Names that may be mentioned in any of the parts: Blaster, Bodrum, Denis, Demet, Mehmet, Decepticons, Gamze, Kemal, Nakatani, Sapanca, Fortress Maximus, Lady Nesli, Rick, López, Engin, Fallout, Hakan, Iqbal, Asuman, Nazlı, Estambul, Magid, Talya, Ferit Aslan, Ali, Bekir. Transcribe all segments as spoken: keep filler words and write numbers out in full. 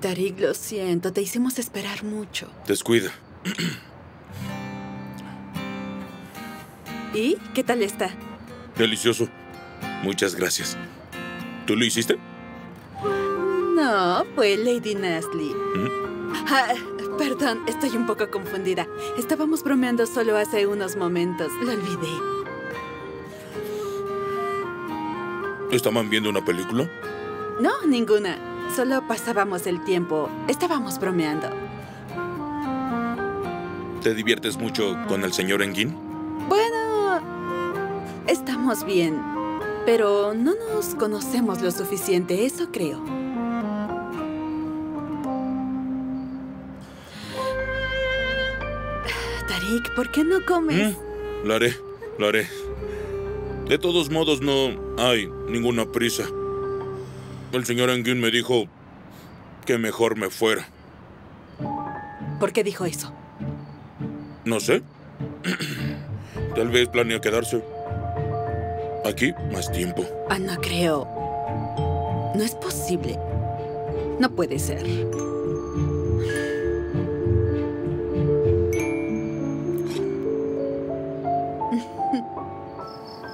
Tarik, lo siento. Te hicimos esperar mucho. Descuida. ¿Y qué tal está? Delicioso. Muchas gracias. ¿Tú lo hiciste? No, fue Lady Nesli. ¿Mm? Ah, perdón, estoy un poco confundida. Estábamos bromeando solo hace unos momentos. Lo olvidé. ¿Estaban viendo una película? No, ninguna. Solo pasábamos el tiempo. Estábamos bromeando. ¿Te diviertes mucho con el señor Engin? Bueno, estamos bien. Pero no nos conocemos lo suficiente, eso creo. Tarik, ¿por qué no comes? ¿Mm? Lo haré, lo haré. De todos modos, no hay ninguna prisa. El señor Engin me dijo que mejor me fuera. ¿Por qué dijo eso? No sé. Tal vez planea quedarse aquí más tiempo. Ah, no creo. No es posible. No puede ser.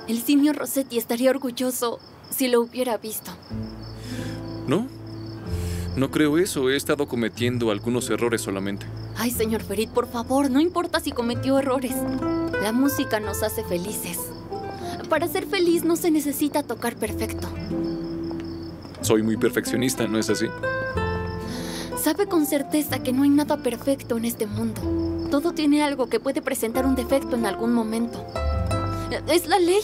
El simio Rossetti estaría orgulloso si lo hubiera visto. No, no creo eso. He estado cometiendo algunos errores solamente. Ay, señor Ferit, por favor, no importa si cometió errores. La música nos hace felices. Para ser feliz no se necesita tocar perfecto. Soy muy perfeccionista, ¿no es así? Sabe con certeza que no hay nada perfecto en este mundo. Todo tiene algo que puede presentar un defecto en algún momento. Es la ley.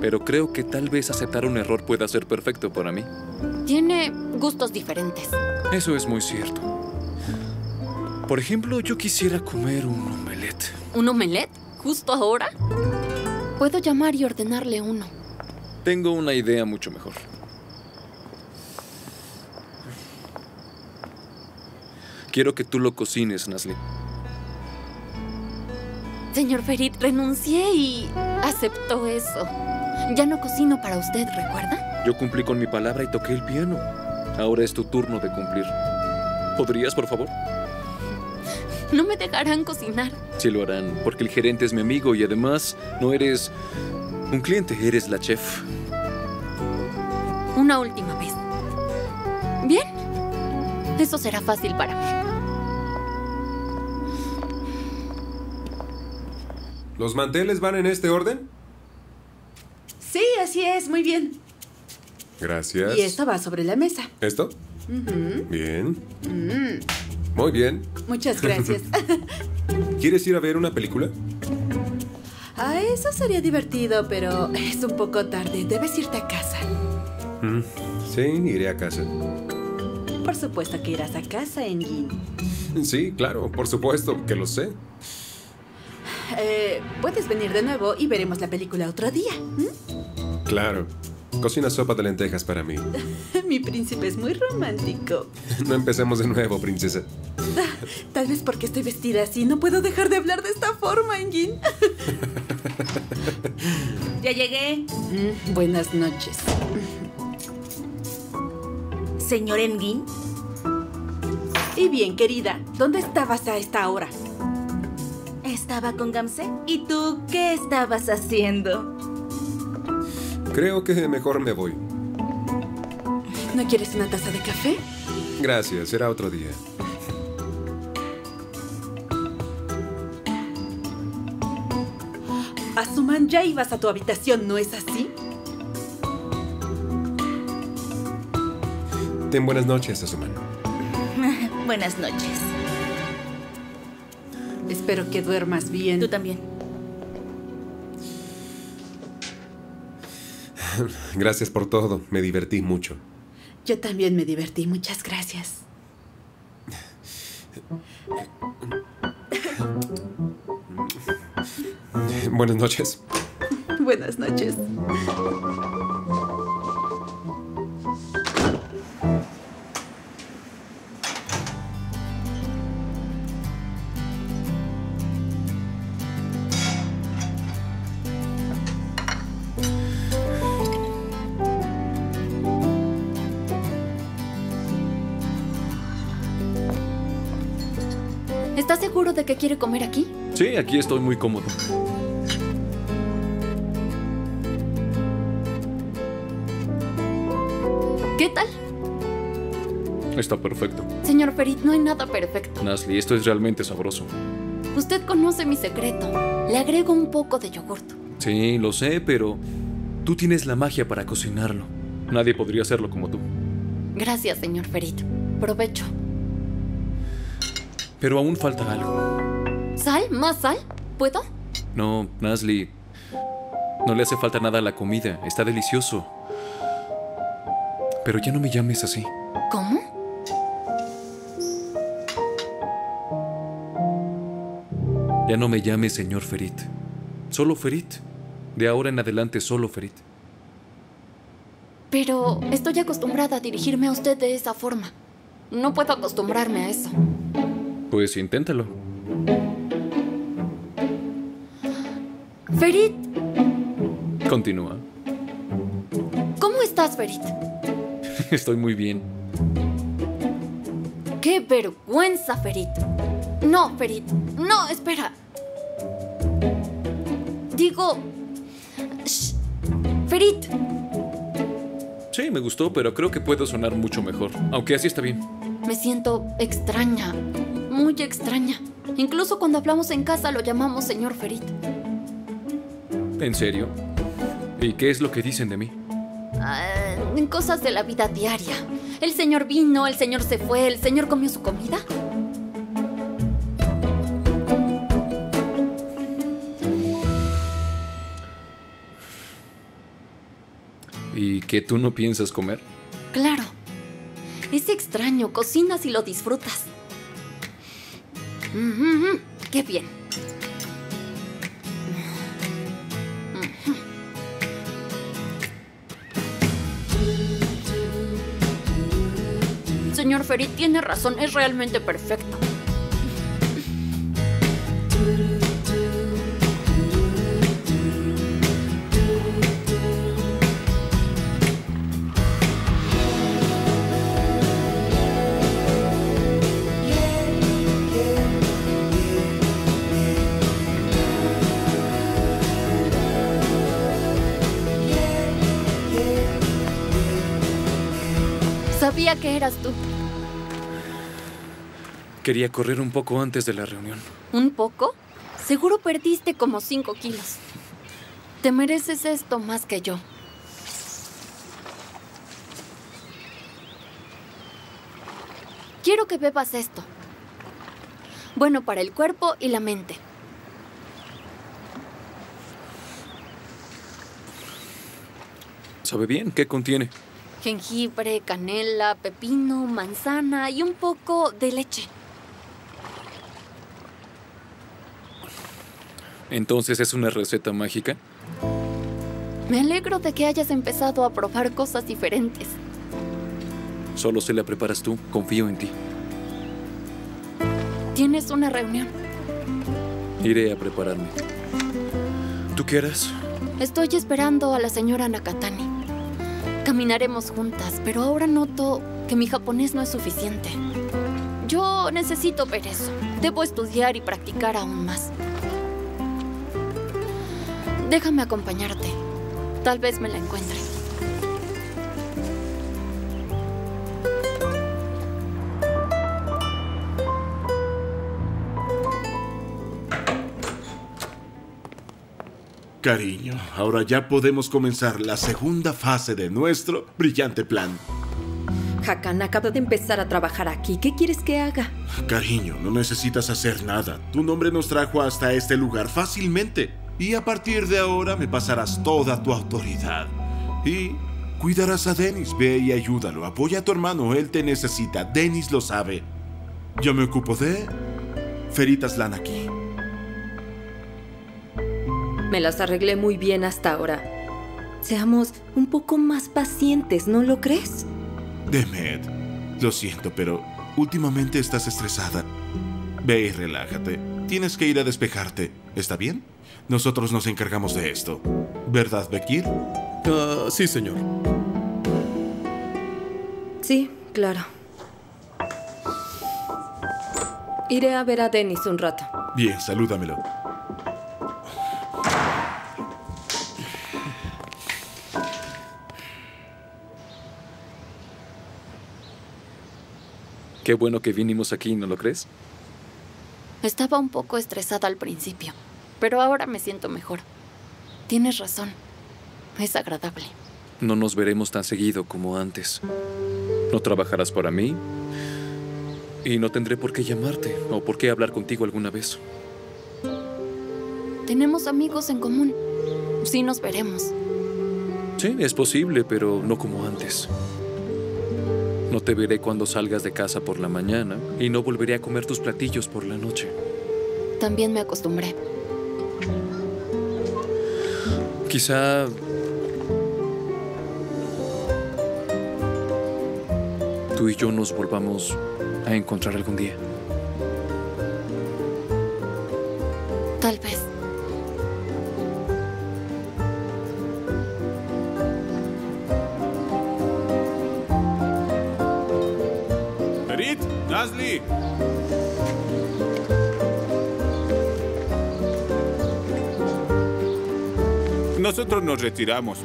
Pero creo que tal vez aceptar un error pueda ser perfecto para mí. Tiene gustos diferentes. Eso es muy cierto. Por ejemplo, yo quisiera comer un omelette. ¿Un omelette? ¿Justo ahora? Puedo llamar y ordenarle uno. Tengo una idea mucho mejor. Quiero que tú lo cocines, Nazlı. Señor Ferit, renuncié y aceptó eso. Ya no cocino para usted, ¿recuerda? Yo cumplí con mi palabra y toqué el piano. Ahora es tu turno de cumplir. ¿Podrías, por favor? No me dejarán cocinar. Sí lo harán, porque el gerente es mi amigo y además no eres un cliente, eres la chef. Una última vez. Bien, eso será fácil para mí. ¿Los manteles van en este orden? Sí, así es. Muy bien. Gracias. Y esto va sobre la mesa. ¿Esto? Uh-huh. Bien. Mm. Muy bien. Muchas gracias. ¿Quieres ir a ver una película? Ah, eso sería divertido, pero es un poco tarde. Debes irte a casa. Mm. Sí, iré a casa. Por supuesto que irás a casa, Engin. Sí, claro. Por supuesto que lo sé. Eh, puedes venir de nuevo y veremos la película otro día. ¿Mm? Claro. Cocina sopa de lentejas para mí. Mi príncipe es muy romántico. No empecemos de nuevo, princesa. Tal vez porque estoy vestida así. No puedo dejar de hablar de esta forma, Engin. Ya llegué. Mm, buenas noches. Señor Engin. Y bien, querida. ¿Dónde estabas a esta hora? Estaba con Gamze. ¿Y tú qué estabas haciendo? Creo que mejor me voy. ¿No quieres una taza de café? Gracias, será otro día. Asuman, ya ibas a tu habitación, ¿no es así? Ten buenas noches, Asuman. Buenas noches. Espero que duermas bien. Tú también. Gracias por todo. Me divertí mucho. Yo también me divertí. Muchas gracias. Buenas noches. Buenas noches. ¿Estás seguro de que quiere comer aquí? Sí, aquí estoy muy cómodo. ¿Qué tal? Está perfecto. Señor Ferit, no hay nada perfecto. Nazlı, esto es realmente sabroso. Usted conoce mi secreto. Le agrego un poco de yogurt. Sí, lo sé, pero tú tienes la magia para cocinarlo. Nadie podría hacerlo como tú. Gracias, señor Ferit. Provecho. Pero aún falta algo. ¿Sal? ¿Más sal? ¿Puedo? No, Nazlı. No le hace falta nada a la comida. Está delicioso. Pero ya no me llames así. ¿Cómo? Ya no me llames señor Ferit. Solo Ferit. De ahora en adelante, solo Ferit. Pero estoy acostumbrada a dirigirme a usted de esa forma. No puedo acostumbrarme a eso. Pues inténtalo. Ferit. Continúa. ¿Cómo estás, Ferit? Estoy muy bien. ¡Qué vergüenza, Ferit! No, Ferit. No, espera. Digo... Shh. Ferit. Sí, me gustó, pero creo que puedo sonar mucho mejor. Aunque así está bien. Me siento extraña. Muy extraña. Incluso cuando hablamos en casa lo llamamos señor Ferit. ¿En serio? ¿Y qué es lo que dicen de mí? Uh, cosas de la vida diaria. El señor vino, el señor se fue, el señor comió su comida. ¿Y qué tú no piensas comer? Claro. Es extraño, cocinas y lo disfrutas. Mm-hmm. ¡Qué bien! Mm-hmm. Señor Ferit tiene razón, es realmente perfecto. Sabía que eras tú. Quería correr un poco antes de la reunión. ¿Un poco? Seguro perdiste como cinco kilos. Te mereces esto más que yo. Quiero que bebas esto. Bueno para el cuerpo y la mente. Sabe bien, ¿qué contiene? Jengibre, canela, pepino, manzana y un poco de leche. ¿Entonces es una receta mágica? Me alegro de que hayas empezado a probar cosas diferentes. Solo si la preparas tú, confío en ti. Tienes una reunión. Iré a prepararme. ¿Tú qué harás? Estoy esperando a la señora Nakatani. Caminaremos juntas, pero ahora noto que mi japonés no es suficiente. Yo necesito ver eso. Debo estudiar y practicar aún más. Déjame acompañarte. Tal vez me la encuentre. Cariño, ahora ya podemos comenzar la segunda fase de nuestro brillante plan. Hakan, acabo de empezar a trabajar aquí. ¿Qué quieres que haga? Cariño, no necesitas hacer nada. Tu nombre nos trajo hasta este lugar fácilmente. Y a partir de ahora me pasarás toda tu autoridad. Y cuidarás a Denis. Ve y ayúdalo. Apoya a tu hermano. Él te necesita. Denis lo sabe. Yo me ocupo de... Ferit Aslan aquí. Me las arreglé muy bien hasta ahora. Seamos un poco más pacientes, ¿no lo crees? Demet, lo siento, pero últimamente estás estresada. Ve y relájate. Tienes que ir a despejarte. ¿Está bien? Nosotros nos encargamos de esto. ¿Verdad, Bekir? Uh, sí, señor. Sí, claro. Iré a ver a Denis un rato. Bien, salúdamelo. Qué bueno que vinimos aquí, ¿no lo crees? Estaba un poco estresada al principio, pero ahora me siento mejor. Tienes razón. Es agradable. No nos veremos tan seguido como antes. No trabajarás para mí y no tendré por qué llamarte o por qué hablar contigo alguna vez. Tenemos amigos en común. Sí nos veremos. Sí, es posible, pero no como antes. No te veré cuando salgas de casa por la mañana y no volveré a comer tus platillos por la noche. También me acostumbré. Quizá... tú y yo nos volvamos a encontrar algún día. Tal vez. Nazlı! Nosotros nos retiramos.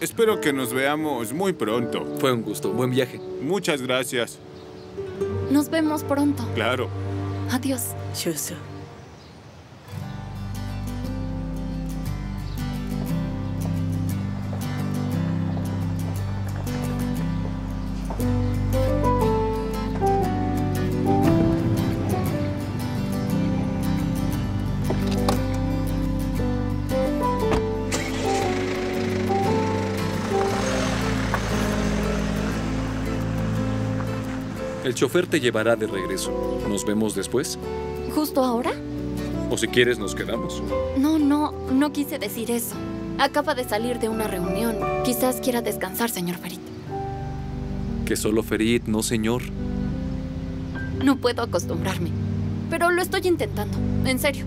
Espero que nos veamos muy pronto. Fue un gusto. Buen viaje. Muchas gracias. Nos vemos pronto. Claro. Adiós. Shusu. El chofer te llevará de regreso. ¿Nos vemos después? ¿Justo ahora? O si quieres, nos quedamos. No, no, no quise decir eso. Acaba de salir de una reunión. Quizás quiera descansar, señor Ferit. Que solo Ferit, no señor. No puedo acostumbrarme, pero lo estoy intentando, en serio.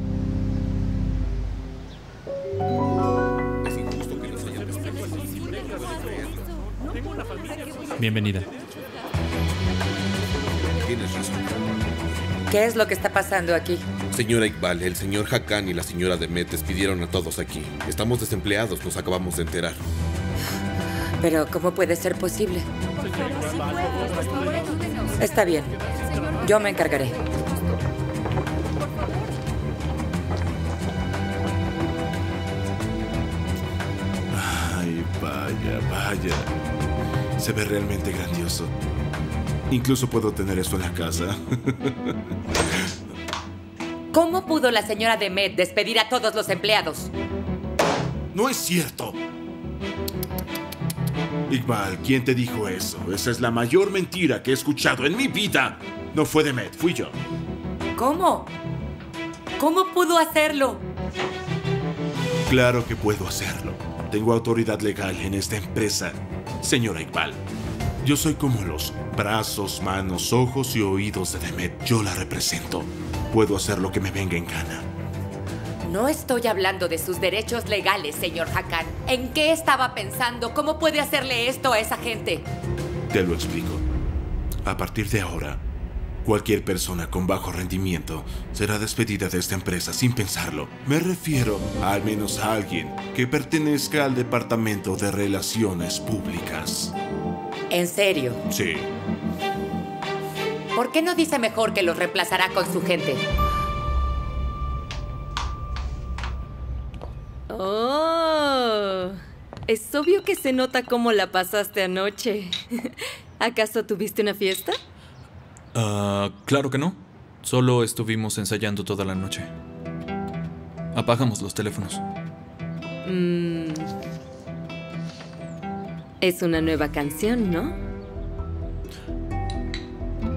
Bienvenida. ¿Qué es lo que está pasando aquí? Señora Iqbal, el señor Hakan y la señora Demet despidieron a todos aquí. Estamos desempleados, nos acabamos de enterar. Pero, ¿cómo puede ser posible? Está bien, yo me encargaré. Ay, vaya, vaya. Se ve realmente grandioso. Incluso puedo tener esto en la casa. ¿Cómo pudo la señora Demet despedir a todos los empleados? No es cierto. Iqbal, ¿quién te dijo eso? Esa es la mayor mentira que he escuchado en mi vida. No fue Demet, fui yo. ¿Cómo? ¿Cómo pudo hacerlo? Claro que puedo hacerlo. Tengo autoridad legal en esta empresa, señora Iqbal. Yo soy como los brazos, manos, ojos y oídos de Demet. Yo la represento. Puedo hacer lo que me venga en gana. No estoy hablando de sus derechos legales, señor Hakan. ¿En qué estaba pensando? ¿Cómo puede hacerle esto a esa gente? Te lo explico. A partir de ahora, cualquier persona con bajo rendimiento será despedida de esta empresa sin pensarlo. Me refiero a, al menos a alguien que pertenezca al Departamento de Relaciones Públicas. ¿En serio? Sí. ¿Por qué no dice mejor que los reemplazará con su gente? Oh, es obvio que se nota cómo la pasaste anoche. ¿Acaso tuviste una fiesta? Ah, uh, claro que no. Solo estuvimos ensayando toda la noche. Apagamos los teléfonos. Mmm... Es una nueva canción, ¿no?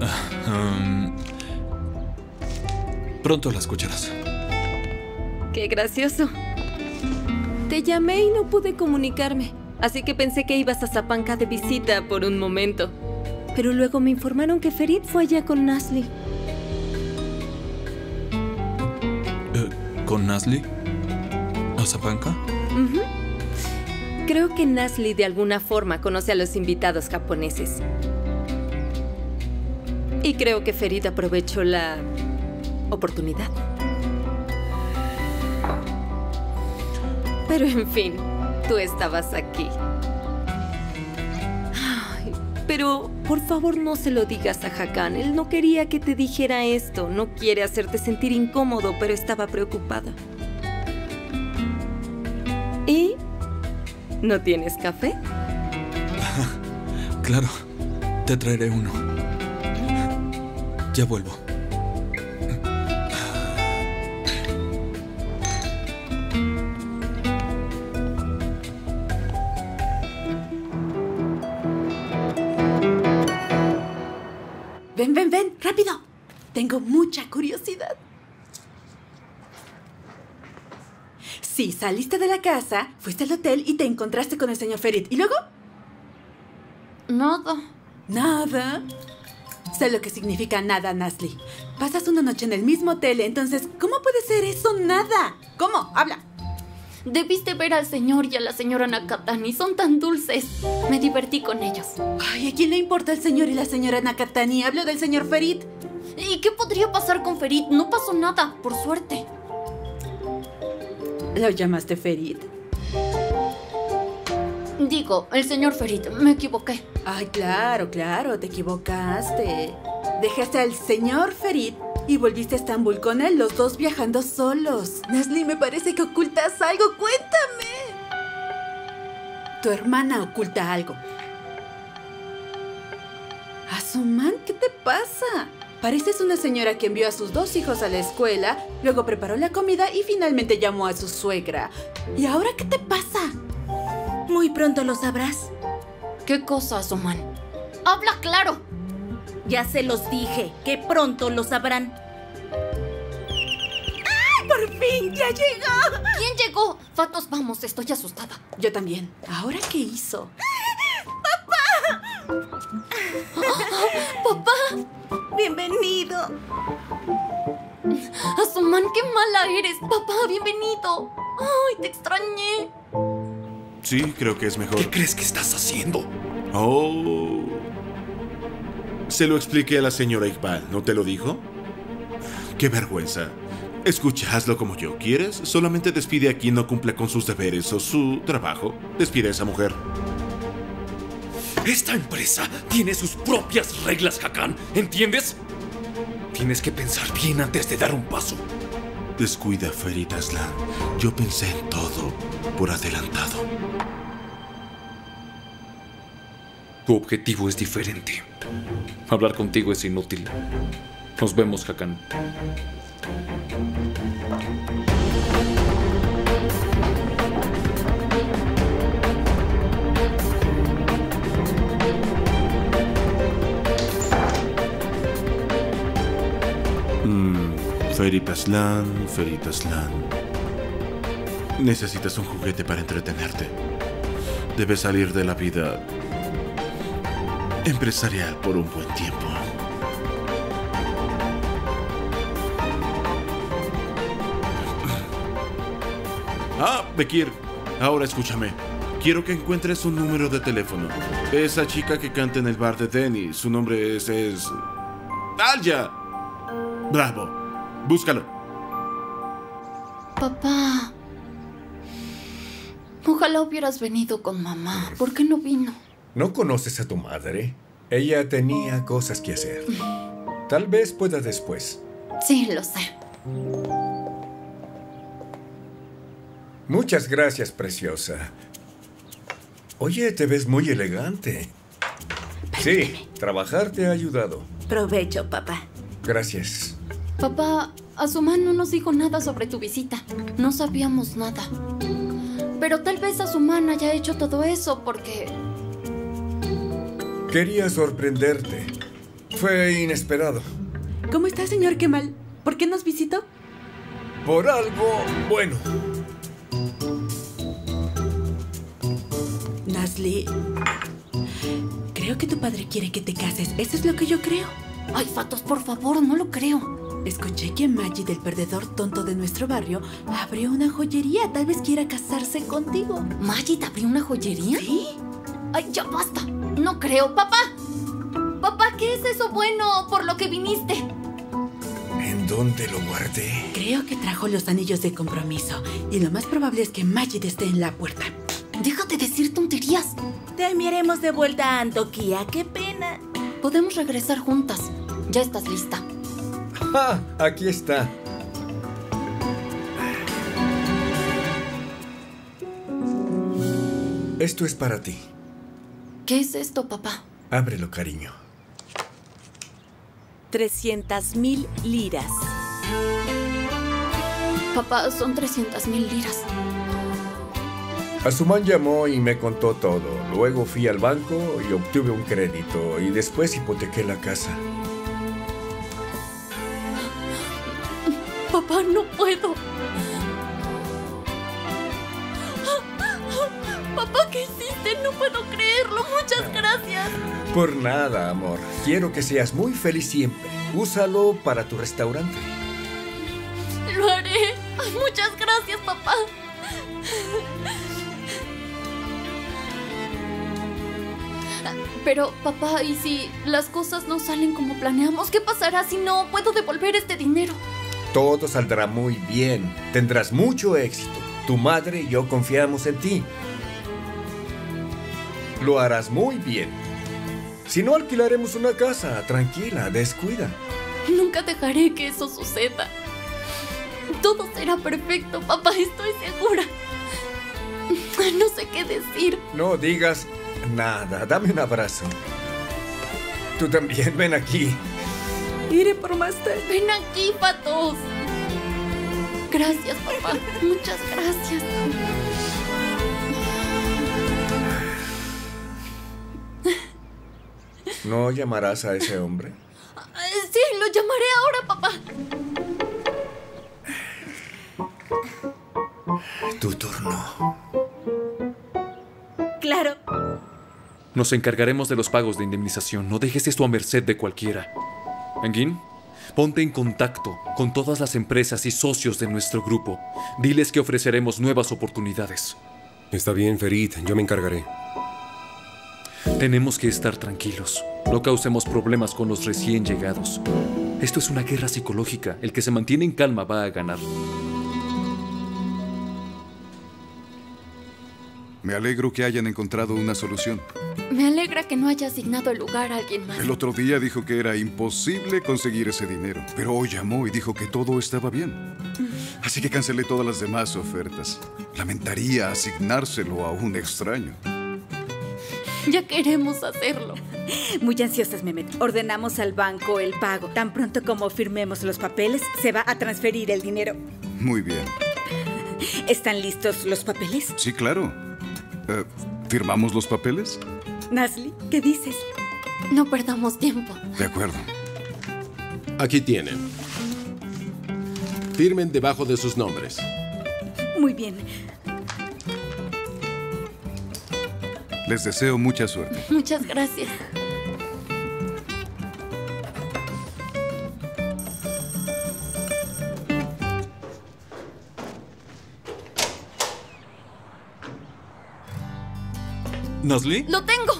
Uh, um, pronto la escucharás. Qué gracioso. Te llamé y no pude comunicarme, así que pensé que ibas a Sapanca de visita por un momento. Pero luego me informaron que Ferit fue allá con Nazlı. Uh, ¿Con Nazlı? ¿A Sapanca? Uh-huh. Creo que Nazlı de alguna forma conoce a los invitados japoneses. Y creo que Ferit aprovechó la oportunidad. Pero en fin, tú estabas aquí. Ay, pero por favor no se lo digas a Hakan. Él no quería que te dijera esto. No quiere hacerte sentir incómodo, pero estaba preocupada. ¿Y no tienes café? Claro, te traeré uno. Ya vuelvo. Ven, ven, ven, rápido. Tengo mucha curiosidad. Sí, saliste de la casa, fuiste al hotel y te encontraste con el señor Ferit. ¿Y luego? Nada. ¿Nada? Sé lo que significa nada, Nazlı. Pasas una noche en el mismo hotel, entonces, ¿cómo puede ser eso nada? ¿Cómo? Habla. Debiste ver al señor y a la señora Nakatani. Son tan dulces. Me divertí con ellos. Ay, ¿a quién le importa el señor y la señora Nakatani? Hablo del señor Ferit. ¿Y qué podría pasar con Ferit? No pasó nada, por suerte. ¿Lo llamaste Ferit? Digo, el señor Ferit, me equivoqué. Ay, claro, claro, te equivocaste. Dejaste al señor Ferit y volviste a Estambul con él, los dos viajando solos. Nazlı, me parece que ocultas algo. ¡Cuéntame! Tu hermana oculta algo. Asuman, ¿qué te pasa? Pareces una señora que envió a sus dos hijos a la escuela, luego preparó la comida y finalmente llamó a su suegra. ¿Y ahora qué te pasa? Muy pronto lo sabrás. ¿Qué cosa, Asuman? ¡Habla claro! Ya se los dije, que pronto lo sabrán. ¡Ay, por fin! ¡Ya llegó! ¿Quién llegó? Fatos, vamos, estoy asustada. Yo también. ¿Ahora qué hizo? ¡Papá! ¡Papá! ¡Bienvenido! Asuman, qué mala eres. Papá, bienvenido. ¡Ay, te extrañé! Sí, creo que es mejor. ¿Qué crees que estás haciendo? Oh. Se lo expliqué a la señora Iqbal, ¿no te lo dijo? ¡Qué vergüenza! Escucha, hazlo como yo. ¿Quieres? Solamente despide a quien no cumpla con sus deberes o su trabajo. Despide a esa mujer. Esta empresa tiene sus propias reglas, Hakan. ¿Entiendes? Tienes que pensar bien antes de dar un paso. Descuida, Ferit Aslan. Yo pensé en todo por adelantado. Tu objetivo es diferente. Hablar contigo es inútil. Nos vemos, Hakan. Ferit Aslan, Ferit Aslan. Necesitas un juguete para entretenerte. Debes salir de la vida empresarial por un buen tiempo. Ah, Bekir, ahora escúchame. Quiero que encuentres un número de teléfono. Esa chica que canta en el bar de Denis, su nombre es... es... ¡Talya! Bravo. Búscalo. Papá. Ojalá hubieras venido con mamá. ¿Por qué no vino? ¿No conoces a tu madre? Ella tenía cosas que hacer. Tal vez pueda después. Sí, lo sé. Muchas gracias, preciosa. Oye, te ves muy elegante. Permíteme. Sí, trabajar te ha ayudado. Provecho, papá. Gracias. Papá, Asuman no nos dijo nada sobre tu visita. No sabíamos nada. Pero tal vez Asuman haya hecho todo eso porque... Quería sorprenderte. Fue inesperado. ¿Cómo está, señor Kemal? ¿Por qué nos visitó? Por algo bueno. Nazlı, creo que tu padre quiere que te cases. Eso es lo que yo creo. Ay, Fatos, por favor, no lo creo. Escuché que Magid, el perdedor tonto de nuestro barrio, abrió una joyería. Tal vez quiera casarse contigo. ¿Magid abrió una joyería? ¿Sí? Ay, ya basta. No creo. ¡Papá! ¡Papá, qué es eso bueno por lo que viniste! En ¿En dónde lo guardé? Creo que trajo los anillos de compromiso. Y lo más probable es que Magid esté en la puerta. Déjate decir tonterías. Te enviaremos de vuelta a Antoquía. ¡Qué pena! Podemos regresar juntas. Ya estás lista. ¡Ah! Aquí está. Esto es para ti. ¿Qué es esto, papá? Ábrelo, cariño. trescientas mil liras. Papá, son trescientas mil liras. Asuman llamó y me contó todo. Luego fui al banco y obtuve un crédito. Y después hipotequé la casa. Papá, no puedo. Papá, ¿qué hiciste? No puedo creerlo. Muchas gracias. Por nada, amor. Quiero que seas muy feliz siempre. Úsalo para tu restaurante. Lo haré. Muchas gracias, papá. Pero, papá, ¿y si las cosas no salen como planeamos? ¿Qué pasará si no puedo devolver este dinero? Todo saldrá muy bien. Tendrás mucho éxito. Tu madre y yo confiamos en ti. Lo harás muy bien. Si no, alquilaremos una casa. Tranquila, descuida. Nunca dejaré que eso suceda. Todo será perfecto, papá. Estoy segura. No sé qué decir. No digas nada. Dame un abrazo. Tú también, ven aquí. Iré por más tarde. Ven aquí, patos. Gracias, papá. Muchas gracias. ¿No llamarás a ese hombre? Sí, lo llamaré ahora, papá. Tu turno. Claro. Nos encargaremos de los pagos de indemnización. No dejes esto a merced de cualquiera. Engin, ponte en contacto con todas las empresas y socios de nuestro grupo. Diles que ofreceremos nuevas oportunidades. Está bien, Ferit. Yo me encargaré. Tenemos que estar tranquilos. No causemos problemas con los recién llegados. Esto es una guerra psicológica. El que se mantiene en calma va a ganar. Me alegro que hayan encontrado una solución. Me alegra que no haya asignado el lugar a alguien más. El otro día dijo que era imposible conseguir ese dinero. Pero hoy llamó y dijo que todo estaba bien. Así que cancelé todas las demás ofertas. Lamentaría asignárselo a un extraño. Ya queremos hacerlo. Muy ansiosas, Mehmet. Ordenamos al banco el pago. Tan pronto como firmemos los papeles, se va a transferir el dinero. Muy bien. ¿Están listos los papeles? Sí, claro. Uh, ¿Firmamos los papeles? Nazlı, ¿qué dices? No perdamos tiempo. De acuerdo. Aquí tienen. Firmen debajo de sus nombres. Muy bien. Les deseo mucha suerte. Muchas gracias. ¿Nazlı? ¡Lo tengo!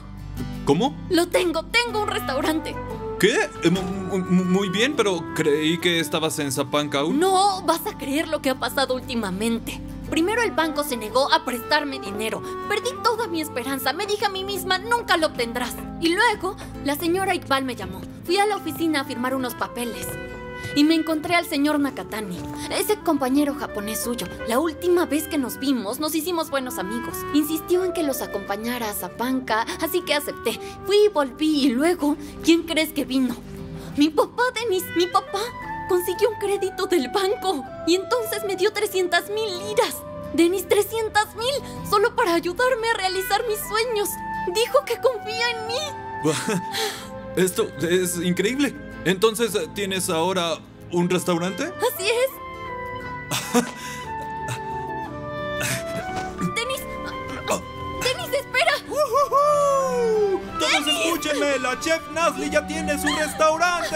¿Cómo? ¡Lo tengo! ¡Tengo un restaurante! ¿Qué? M muy bien, pero creí que estabas en Sapanca aún. No, vas a creer lo que ha pasado últimamente. Primero el banco se negó a prestarme dinero. Perdí toda mi esperanza. Me dije a mí misma, nunca lo obtendrás. Y luego, la señora Iqbal me llamó. Fui a la oficina a firmar unos papeles. Y me encontré al señor Nakatani, ese compañero japonés suyo. La última vez que nos vimos, nos hicimos buenos amigos. Insistió en que los acompañara a Sapanca, así que acepté. Fui y volví, y luego, ¿quién crees que vino? Mi papá, Denis, mi papá consiguió un crédito del banco. Y entonces me dio trescientas mil liras. Denis, trescientas mil, solo para ayudarme a realizar mis sueños. Dijo que confía en mí. Esto es increíble. Entonces, ¿tienes ahora un restaurante? Así es. ¡Denis! ¡Denis, espera! ¡Uh, uh, uh! ¡Todos escúchenme! ¡La chef Nazlı ya tiene su restaurante!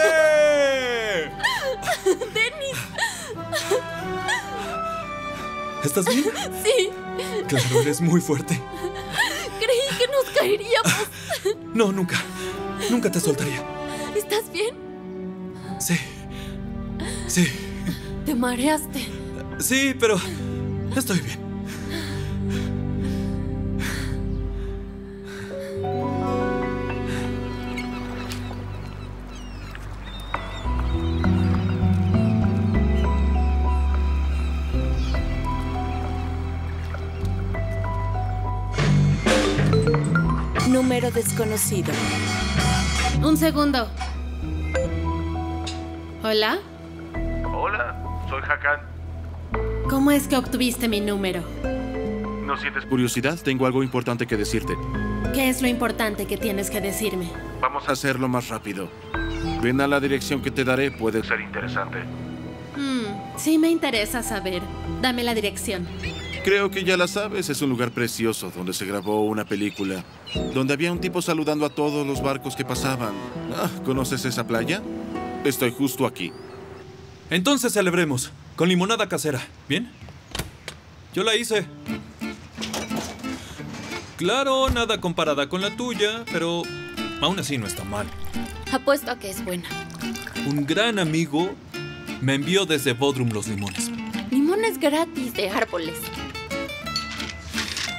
¡Denis! ¿Estás bien? Sí. Claro, eres muy fuerte. Creí que nos caeríamos. No, nunca. Nunca te soltaría. ¿Estás bien? Sí, Sí. ¿Te mareaste? Sí, pero estoy bien. Número desconocido. Un segundo. ¿Hola? Hola, soy Hakan. ¿Cómo es que obtuviste mi número? ¿No sientes curiosidad? Tengo algo importante que decirte. ¿Qué es lo importante que tienes que decirme? Vamos a hacerlo más rápido. Ven a la dirección que te daré, puede ser interesante. Mm, sí me interesa saber. Dame la dirección. Creo que ya la sabes, es un lugar precioso donde se grabó una película, donde había un tipo saludando a todos los barcos que pasaban. Ah, ¿conoces esa playa? Estoy justo aquí. Entonces celebremos, con limonada casera, ¿bien? Yo la hice. Claro, nada comparada con la tuya, pero aún así no está mal. Apuesto a que es buena. Un gran amigo me envió desde Bodrum los limones. Limones gratis de árboles.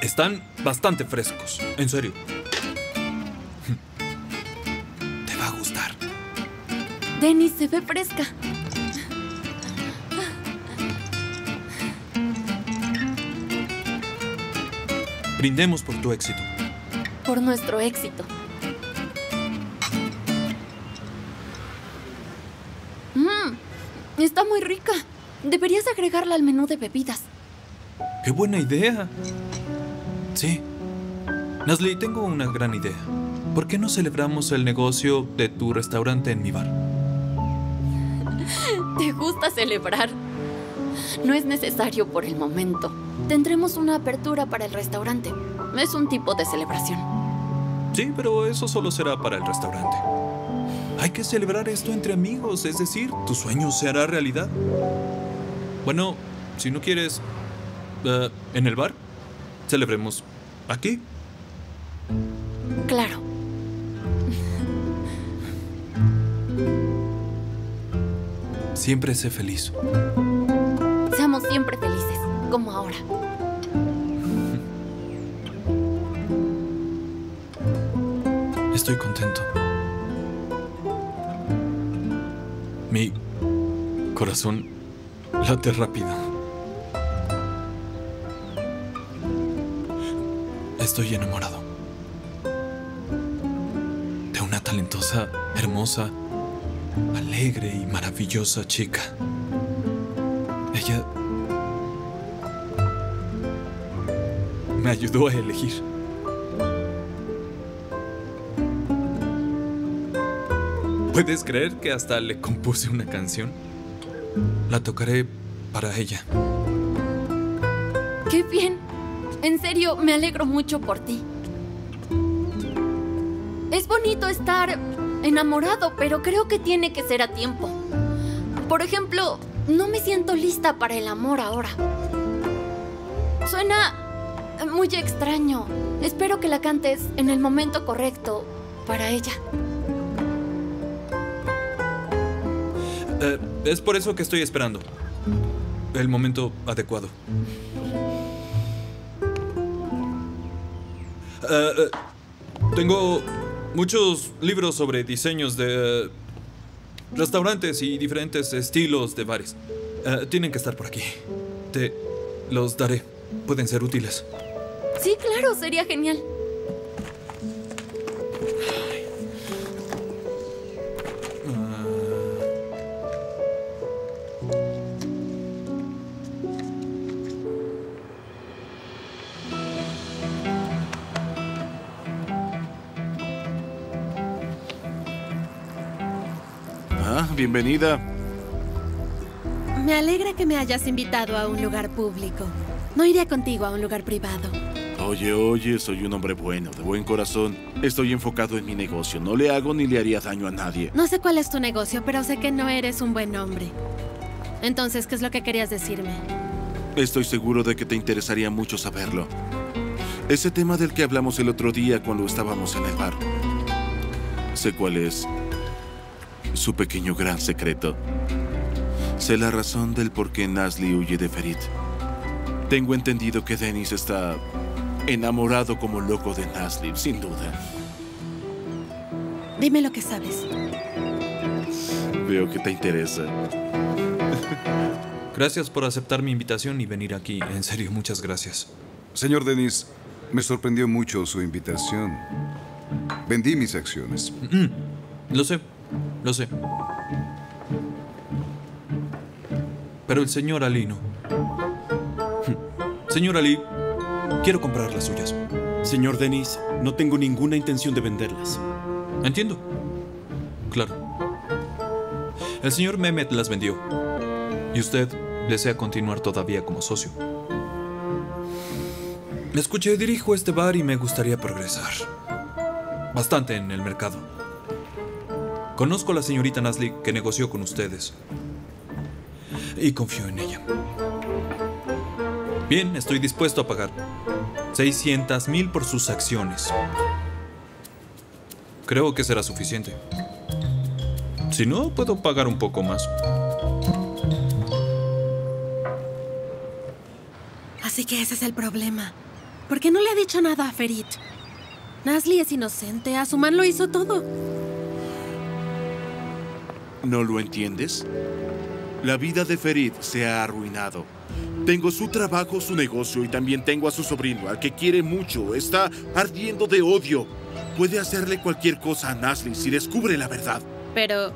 Están bastante frescos, en serio. Te va a gustar. Denis se ve fresca. Brindemos por tu éxito. Por nuestro éxito. Mmm, está muy rica. Deberías agregarla al menú de bebidas. ¡Qué buena idea! Sí. Nazlı, tengo una gran idea. ¿Por qué no celebramos el negocio de tu restaurante en mi bar? ¿Te gusta celebrar? No es necesario por el momento. Tendremos una apertura para el restaurante. Es un tipo de celebración. Sí, pero eso solo será para el restaurante. Hay que celebrar esto entre amigos, es decir, tu sueño se hará realidad. Bueno, si no quieres... Uh, ¿en el bar? Celebremos aquí. Claro. Siempre sé feliz. Seamos siempre felices, como ahora. Estoy contento. Mi corazón late rápido. Estoy enamorado de una talentosa, hermosa, alegre y maravillosa chica. Ella me ayudó a elegir. ¿Puedes creer que hasta le compuse una canción? La tocaré para ella. ¡Qué bien! En serio, me alegro mucho por ti. Es bonito estar enamorado, pero creo que tiene que ser a tiempo. Por ejemplo, no me siento lista para el amor ahora. Suena muy extraño. Espero que la cantes en el momento correcto para ella. Eh, es por eso que estoy esperando. El momento adecuado. Uh, uh, tengo muchos libros sobre diseños de uh, restaurantes y diferentes estilos de bares. Uh, tienen que estar por aquí. Te los daré. Pueden ser útiles. Sí, claro, sería genial. Bienvenida. Me alegra que me hayas invitado a un lugar público. No iría contigo a un lugar privado. Oye, oye, soy un hombre bueno, de buen corazón. Estoy enfocado en mi negocio. No le hago ni le haría daño a nadie. No sé cuál es tu negocio, pero sé que no eres un buen hombre. Entonces, ¿qué es lo que querías decirme? Estoy seguro de que te interesaría mucho saberlo. Ese tema del que hablamos el otro día cuando estábamos en el bar. Sé cuál es. Su pequeño gran secreto. Sé la razón del por qué Nazlı huye de Ferit. Tengo entendido que Denis está enamorado como loco de Nazlı, sin duda. Dime lo que sabes. Veo que te interesa. Gracias por aceptar mi invitación y venir aquí. En serio, muchas gracias. Señor Denis, me sorprendió mucho su invitación. Vendí mis acciones. Mm-mm. Lo sé, lo sé. Pero el señor Ali no. Señor Ali, quiero comprar las suyas. Señor Denis, no tengo ninguna intención de venderlas. Entiendo. Claro. El señor Mehmet las vendió. Y usted desea continuar todavía como socio. Me escuché, dirijo este bar y me gustaría progresar. Bastante en el mercado. Conozco a la señorita Nazlı que negoció con ustedes. Y confío en ella. Bien, estoy dispuesto a pagar seiscientos mil por sus acciones. Creo que será suficiente. Si no, puedo pagar un poco más. Así que ese es el problema. ¿Por qué no le ha dicho nada a Ferit? Nazlı es inocente. Asuman lo hizo todo. ¿No lo entiendes? La vida de Ferit se ha arruinado. Tengo su trabajo, su negocio y también tengo a su sobrino, al que quiere mucho. Está ardiendo de odio. Puede hacerle cualquier cosa a Nazlı si descubre la verdad. Pero,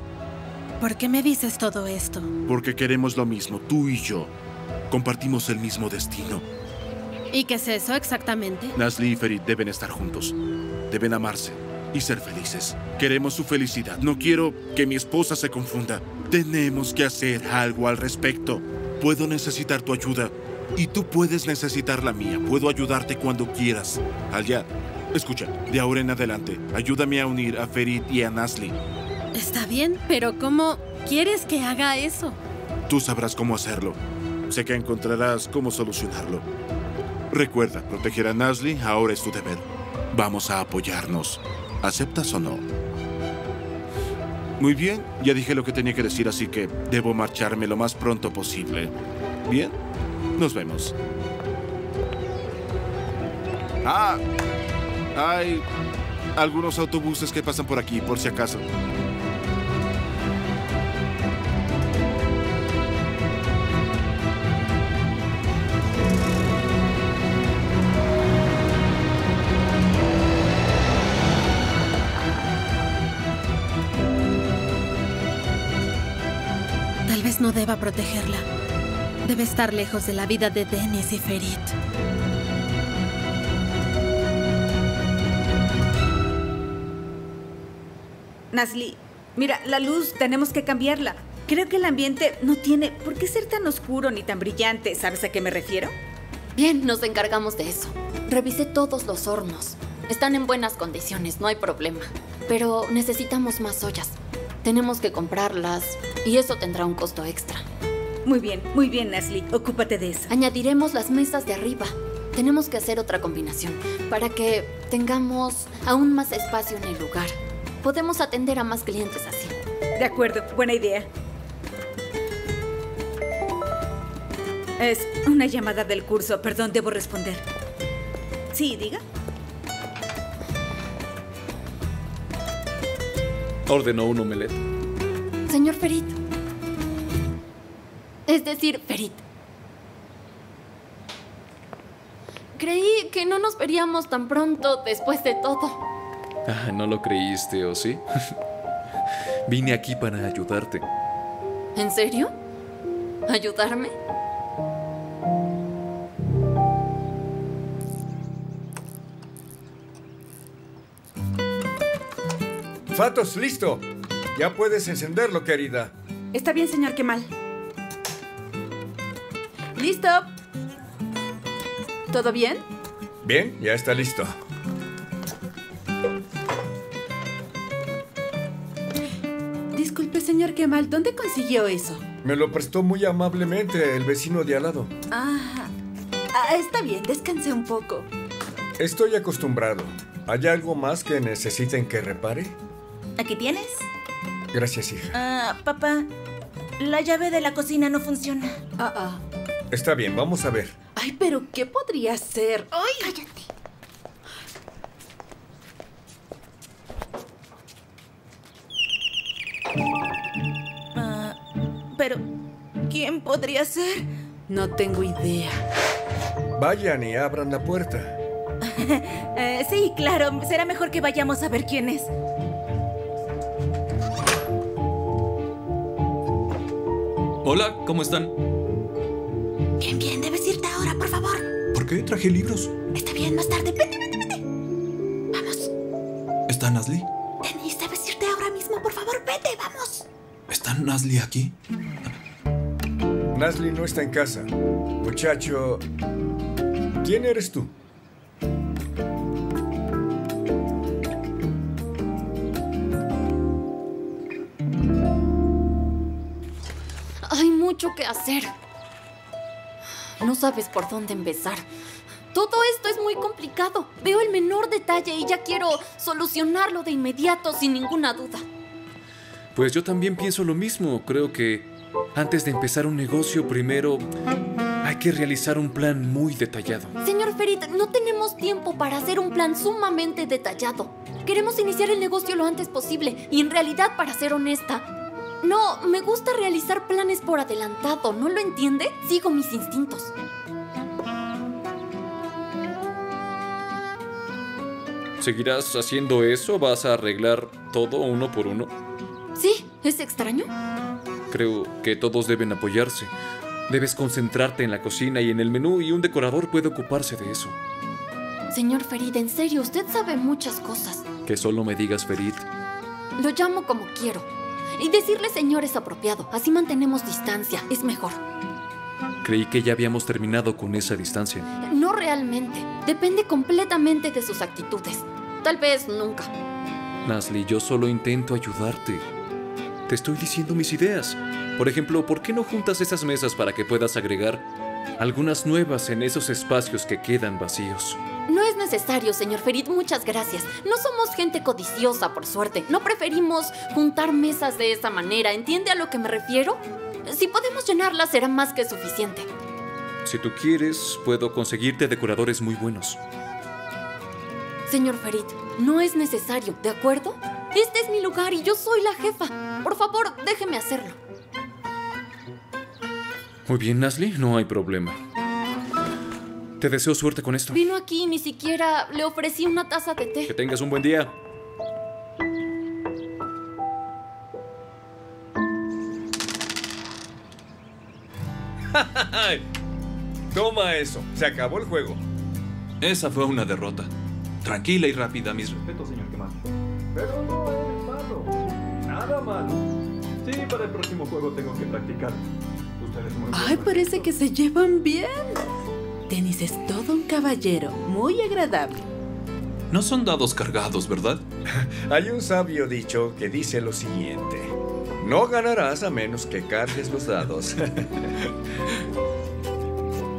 ¿por qué me dices todo esto? Porque queremos lo mismo, tú y yo. Compartimos el mismo destino. ¿Y qué es eso exactamente? Nazlı y Ferit deben estar juntos. Deben amarse y ser felices. Queremos su felicidad. No quiero que mi esposa se confunda. Tenemos que hacer algo al respecto. Puedo necesitar tu ayuda y tú puedes necesitar la mía. Puedo ayudarte cuando quieras. Allá, escucha, de ahora en adelante, ayúdame a unir a Ferit y a Nazlı. Está bien, pero ¿cómo quieres que haga eso? Tú sabrás cómo hacerlo. Sé que encontrarás cómo solucionarlo. Recuerda, proteger a Nazlı ahora es tu deber. Vamos a apoyarnos. ¿Aceptas o no? Muy bien, ya dije lo que tenía que decir, así que debo marcharme lo más pronto posible. Bien, nos vemos. Ah, hay algunos autobuses que pasan por aquí, por si acaso. No deba protegerla. Debe estar lejos de la vida de Denis y Ferit. Nazlı, mira, la luz tenemos que cambiarla. Creo que el ambiente no tiene por qué ser tan oscuro ni tan brillante. ¿Sabes a qué me refiero? Bien, nos encargamos de eso. Revisé todos los hornos. Están en buenas condiciones, no hay problema. Pero necesitamos más ollas. Tenemos que comprarlas y eso tendrá un costo extra. Muy bien, muy bien, Nazlı. Ocúpate de eso. Añadiremos las mesas de arriba. Tenemos que hacer otra combinación para que tengamos aún más espacio en el lugar. Podemos atender a más clientes así. De acuerdo, buena idea. Es una llamada del curso. Perdón, debo responder. Sí, diga. Ordenó un omelette. Señor Ferit. Es decir, Ferit. Creí que no nos veríamos tan pronto después de todo. Ah, ¿no lo creíste, o sí? Vine aquí para ayudarte. ¿En serio? ¿Ayudarme? Fatos, listo. Ya puedes encenderlo, querida. Está bien, señor Kemal. Listo. ¿Todo bien? Bien, ya está listo. Disculpe, señor Kemal, ¿dónde consiguió eso? Me lo prestó muy amablemente el vecino de al lado. Ah, ah está bien, descansé un poco. Estoy acostumbrado. ¿Hay algo más que necesiten que repare? Aquí tienes. Gracias, hija. Ah, papá, La llave de la cocina no funciona. Ah, ah. Está bien, vamos a ver. Ay, pero ¿qué podría ser? Ay, cállate. Ah, pero ¿quién podría ser? No tengo idea. Vayan y abran la puerta. eh, sí, claro. Será mejor que vayamos a ver quién es. Hola, ¿cómo están? Bien, bien. Debes irte ahora, por favor. ¿Por qué? Traje libros. Está bien, más tarde. Vete, vete, vete. Vamos. ¿Está Nazlı? Denis, debes irte ahora mismo, por favor. Vete, vamos. ¿Está Nazlı aquí? Nazlı no está en casa. Muchacho, ¿quién eres tú? Hay mucho que hacer. No sabes por dónde empezar. Todo esto es muy complicado. Veo el menor detalle y ya quiero solucionarlo de inmediato, sin ninguna duda. Pues yo también pienso lo mismo. Creo que antes de empezar un negocio, primero hay que realizar un plan muy detallado. Señor Ferit, no tenemos tiempo para hacer un plan sumamente detallado. Queremos iniciar el negocio lo antes posible. Y en realidad, para ser honesta, no me gusta realizar planes por adelantado. ¿No lo entiende? Sigo mis instintos. ¿Seguirás haciendo eso? ¿Vas a arreglar todo uno por uno? Sí, ¿es extraño? Creo que todos deben apoyarse. Debes concentrarte en la cocina y en el menú, y un decorador puede ocuparse de eso. Señor Ferit, en serio, usted sabe muchas cosas. Que solo me digas, Ferit. Lo llamo como quiero. Y decirle señor es apropiado. Así mantenemos distancia, es mejor. Creí que ya habíamos terminado con esa distancia. No realmente. Depende completamente de sus actitudes. Tal vez nunca. Nazlı, yo solo intento ayudarte. Te estoy diciendo mis ideas. Por ejemplo, ¿por qué no juntas esas mesas para que puedas agregar algunas nuevas en esos espacios que quedan vacíos? No es necesario, señor Ferit. Muchas gracias. No somos gente codiciosa, por suerte. No preferimos juntar mesas de esa manera. ¿Entiende a lo que me refiero? Si podemos llenarlas, será más que suficiente. Si tú quieres, puedo conseguirte decoradores muy buenos. Señor Ferit, no es necesario, ¿de acuerdo? Este es mi lugar y yo soy la jefa. Por favor, déjeme hacerlo. Muy bien, Nazlı, no hay problema. Te deseo suerte con esto. Vino aquí y ni siquiera le ofrecí una taza de té. Que tengas un buen día. Toma eso. Se acabó el juego. Esa fue una derrota. Tranquila y rápida, mis respetos, señor Kemal. Pero no es malo. Nada malo. Sí, para el próximo juego tengo que practicar. Ustedes muy bien. Ay, parece que se llevan bien. Denis es todo un caballero. Muy agradable. No son dados cargados, ¿verdad? Hay un sabio dicho que dice lo siguiente. No ganarás a menos que cargues los dados.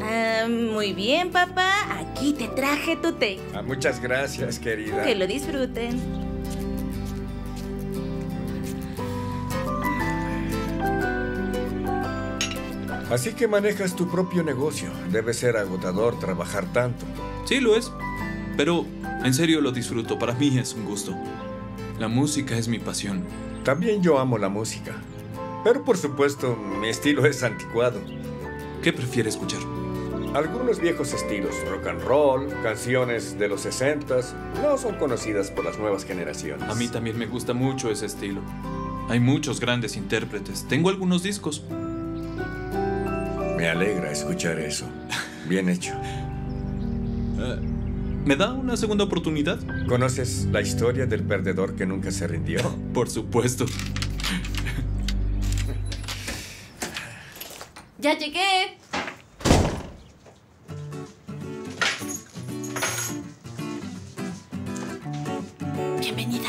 Ah, muy bien, papá. Aquí te traje tu té. Ah, muchas gracias, querida. Que lo disfruten. Así que manejas tu propio negocio. Debe ser agotador trabajar tanto. Sí, lo es. Pero en serio lo disfruto. Para mí es un gusto. La música es mi pasión. También yo amo la música. Pero por supuesto, mi estilo es anticuado. ¿Qué prefiere escuchar? Algunos viejos estilos. Rock and roll, canciones de los sesentas. No son conocidas por las nuevas generaciones. A mí también me gusta mucho ese estilo. Hay muchos grandes intérpretes. Tengo algunos discos. Me alegra escuchar eso. Bien hecho. Uh, ¿Me da una segunda oportunidad? ¿Conoces la historia del perdedor que nunca se rindió? Oh, por supuesto. ¡Ya llegué! Bienvenida.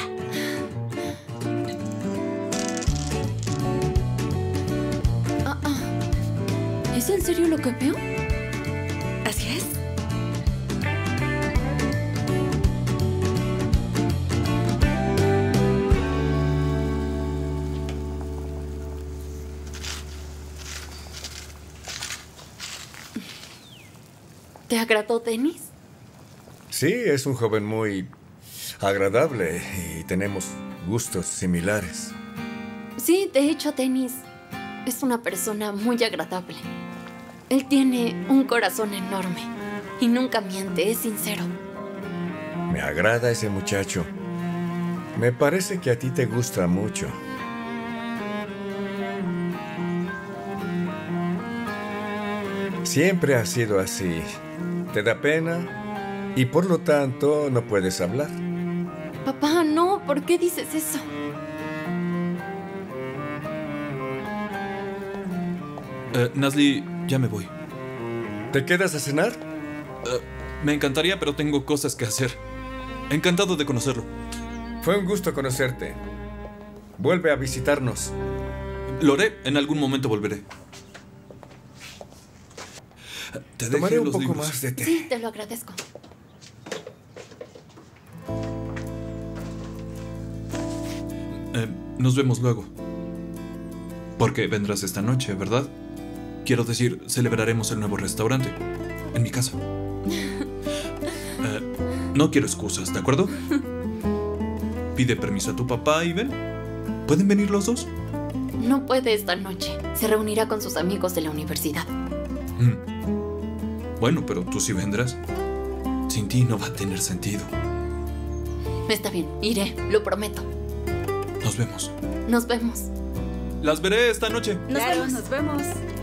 ¿Es en serio lo que veo? Así es. ¿Te agradó Denis? Sí, es un joven muy agradable y tenemos gustos similares. Sí, de hecho, Denis es una persona muy agradable. Él tiene un corazón enorme y nunca miente, es sincero. Me agrada ese muchacho. Me parece que a ti te gusta mucho. Siempre ha sido así. Te da pena y por lo tanto no puedes hablar. Papá, no, ¿por qué dices eso? Eh, Nazlı, ya me voy. ¿Te quedas a cenar? Eh, me encantaría, pero tengo cosas que hacer. Encantado de conocerlo. Fue un gusto conocerte. Vuelve a visitarnos. Lo haré. En algún momento volveré. Te tomaré un poco libros. más de té. Sí, te lo agradezco. Eh, nos vemos luego. Porque vendrás esta noche, ¿verdad? Quiero decir, celebraremos el nuevo restaurante. En mi casa. eh, no quiero excusas, ¿de acuerdo? Pide permiso a tu papá y ven. ¿Pueden venir los dos? No puede esta noche. Se reunirá con sus amigos de la universidad. Mm. Bueno, pero tú sí vendrás. Sin ti no va a tener sentido. Está bien, iré, lo prometo. Nos vemos. Nos vemos. Las veré esta noche. Nos vemos. Nos vemos.